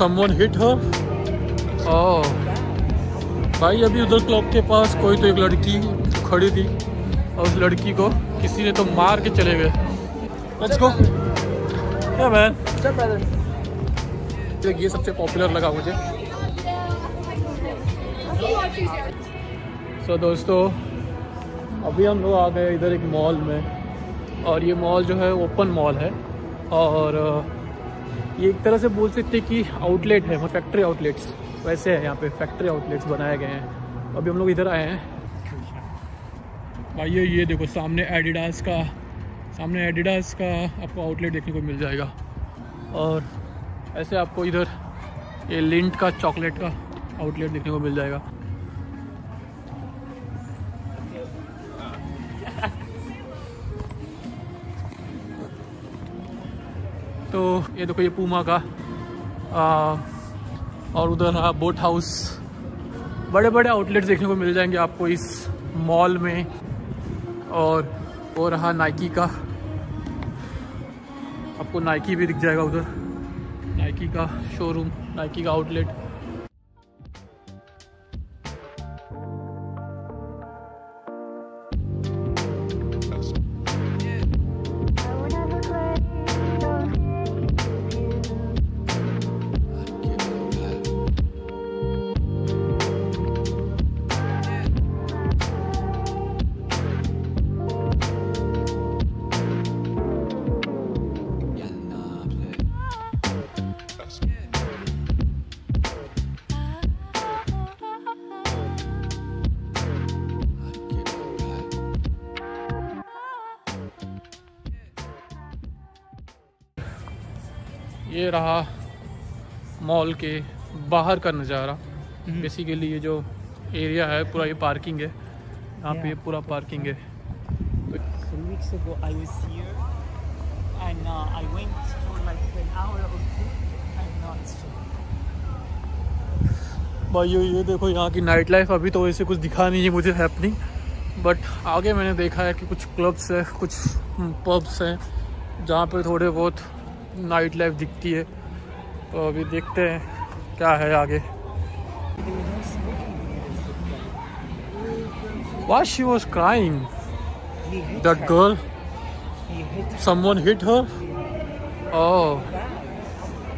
someone hit her? Oh. भाई अभी उधर क्लब के पास कोई तो एक लड़की खड़ी थी और उस लड़की को किसी ने तो मार के चले गए। Let's go. Yeah man. ये सबसे पॉपुलर लगा मुझे। So दोस्तों अभी हम लोग आ गए इधर एक मॉल में और ये मॉल जो है ओपन मॉल है और ये एक तरह से बोल सकते कि आउटलेट है, फैक्ट्री आउटलेट्स वैसे है, यहाँ पे फैक्ट्री आउटलेट्स बनाए गए हैं। अभी हम लोग इधर आए हैं भाई, ये देखो सामने एडिडास का आपको आउटलेट देखने को मिल जाएगा और ऐसे आपको इधर ये लिंट का चॉकलेट का आउटलेट देखने को मिल जाएगा। तो ये देखो ये पूमा का और उधर बोट हाउस, बड़े बड़े आउटलेट्स देखने को मिल जाएंगे आपको इस मॉल में। और वो रहा नाइकी का, आपको नाइकी भी दिख जाएगा उधर, नाइकी का शोरूम, नाइकी का आउटलेट। ये रहा मॉल के बाहर का नज़ारा। बेसिकली ये जो एरिया है पूरा ये पार्किंग है, यहाँ पे ये पूरा पार्किंग है। भाई ये देखो यहाँ की नाइट लाइफ, अभी तो वैसे कुछ दिखा नहीं है मुझे हैपनिंग, बट आगे मैंने देखा है कि कुछ क्लब्स है, कुछ पब्स हैं जहाँ पे थोड़े बहुत नाइट लाइफ दिखती है। तो अभी देखते हैं क्या है आगे। Why she was crying? That girl? Someone hit her? Oh.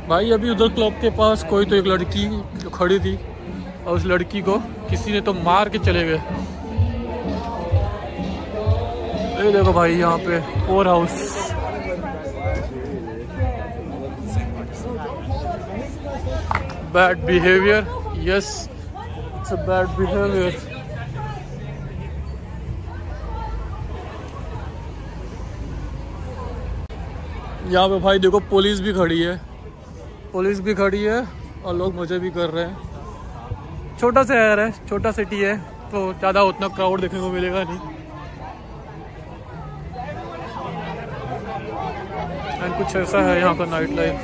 भाई अभी उधर क्लब के पास कोई तो एक लड़की खड़ी थी और उस लड़की को किसी ने तो मार के चले गए। ये देखो भाई यहाँ पे four house, bad behavior, yes it's a bad behavior. यहाँ पे भाई देखो पुलिस भी खड़ी है और लोग मजे भी कर रहे हैं। छोटा सा शहर है, छोटा सिटी है, तो ज़्यादा उतना क्राउड देखने को मिलेगा नहीं। एंड कुछ ऐसा है यहाँ का नाइट लाइफ।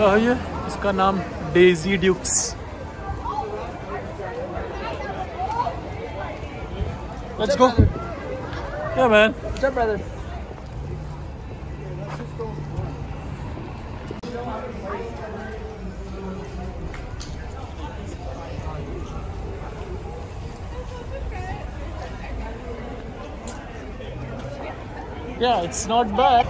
ये इसका नाम Daisy dukes. Let's go. Yeah man. Yeah, it's not bad.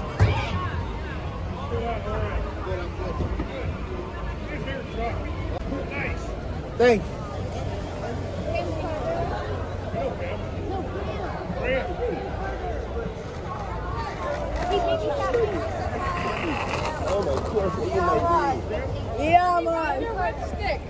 Thanks. Oh my gosh, look at my dude. Yeah, man. You're a stick.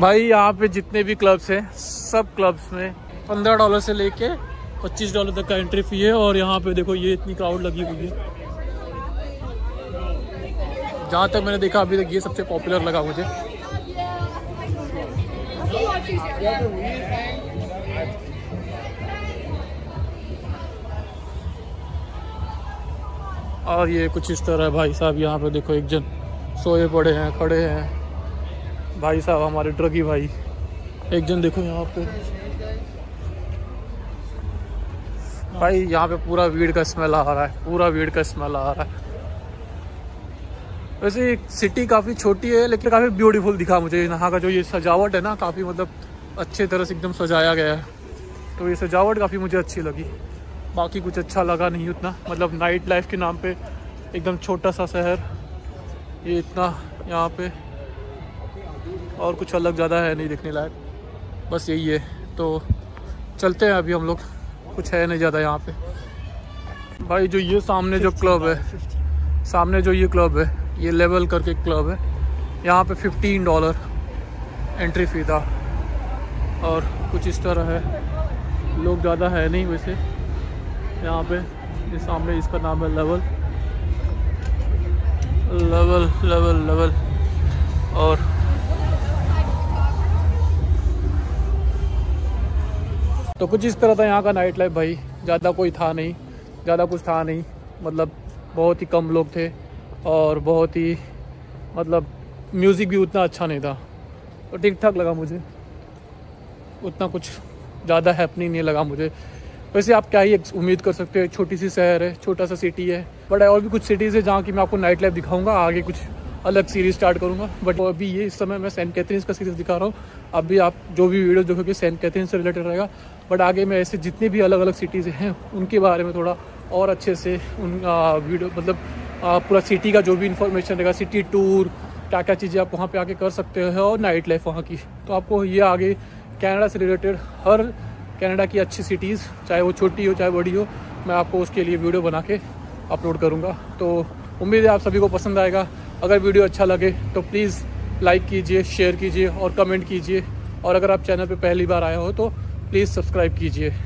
भाई यहाँ पे जितने भी क्लब्स हैं सब क्लब्स में $15 से लेके $25 तक का एंट्री फी है। और यहाँ पे देखो ये इतनी क्राउड लगी हुई है। जहाँ तक मैंने देखा अभी तक ये सबसे पॉपुलर लगा मुझे। और ये कुछ इस तरह है भाई साहब। यहाँ पे देखो एक जन सोए पड़े हैं, खड़े हैं भाई साहब, हमारे ट्रकी भाई। एक जन देखो यहाँ पे भाई, यहाँ पे पूरा वीड का स्मेल आ रहा है, पूरा वीड का स्मेल आ रहा है। वैसे सिटी काफ़ी छोटी है लेकिन काफ़ी ब्यूटीफुल दिखा मुझे। यहाँ का जो ये सजावट है ना, काफ़ी मतलब अच्छे तरह से एकदम सजाया गया है, तो ये सजावट काफ़ी मुझे अच्छी लगी। बाकी कुछ अच्छा लगा नहीं उतना, मतलब नाइट लाइफ के नाम पे एकदम छोटा सा शहर ये, इतना यहाँ पे और कुछ अलग ज़्यादा है नहीं देखने लायक, बस यही है। तो चलते हैं अभी हम लोग, कुछ है नहीं ज़्यादा यहाँ पे। भाई जो ये सामने जो क्लब है, सामने जो ये क्लब है, ये लेवल करके क्लब है, यहाँ पे $15 एंट्री फ़ी था और कुछ इस तरह है। लोग ज़्यादा है नहीं वैसे यहाँ पे। ये सामने इसका नाम है लेवल, लेवल लेवल लेवल। और तो कुछ इस तरह था यहाँ का नाइट लाइफ भाई। ज़्यादा कोई था नहीं, ज़्यादा कुछ था नहीं, मतलब बहुत ही कम लोग थे और बहुत ही मतलब म्यूज़िक भी उतना अच्छा नहीं था, तो ठीक ठाक लगा मुझे। उतना कुछ ज़्यादा हैपनिंग नहीं लगा मुझे। वैसे आप क्या ही उम्मीद कर सकते हैं, छोटी सी शहर है, छोटा सा सिटी है। बट और भी कुछ सिटीज़ है जहाँ की मैं आपको नाइट लाइफ दिखाऊंगा, आगे कुछ अलग सीरीज़ स्टार्ट करूँगा। बट अभी ये इस समय मैं सेंट कैथरीन का सीरीज़ दिखा रहा हूँ। अभी आप जो भी वीडियो देखोगे सेंट कैथरीन से रिलेटेड रहेगा। बट आगे मैं ऐसे जितनी भी अलग अलग सिटीज़ हैं उनके बारे में थोड़ा और अच्छे से उन वीडियो मतलब पूरा सिटी का जो भी इन्फॉर्मेशन रहेगा, सिटी टूर क्या क्या चीज़ें आप वहाँ पर आके कर सकते हो और नाइट लाइफ वहाँ की। तो आपको ये आगे कनाडा से रिलेटेड हर कनाडा की अच्छी सिटीज़, चाहे वो छोटी हो चाहे बड़ी हो, मैं आपको उसके लिए वीडियो बना के अपलोड करूँगा। तो उम्मीद है आप सभी को पसंद आएगा। अगर वीडियो अच्छा लगे तो प्लीज़ लाइक कीजिए, शेयर कीजिए और कमेंट कीजिए। और अगर आप चैनल पे पहली बार आए हो तो प्लीज़ सब्सक्राइब कीजिए।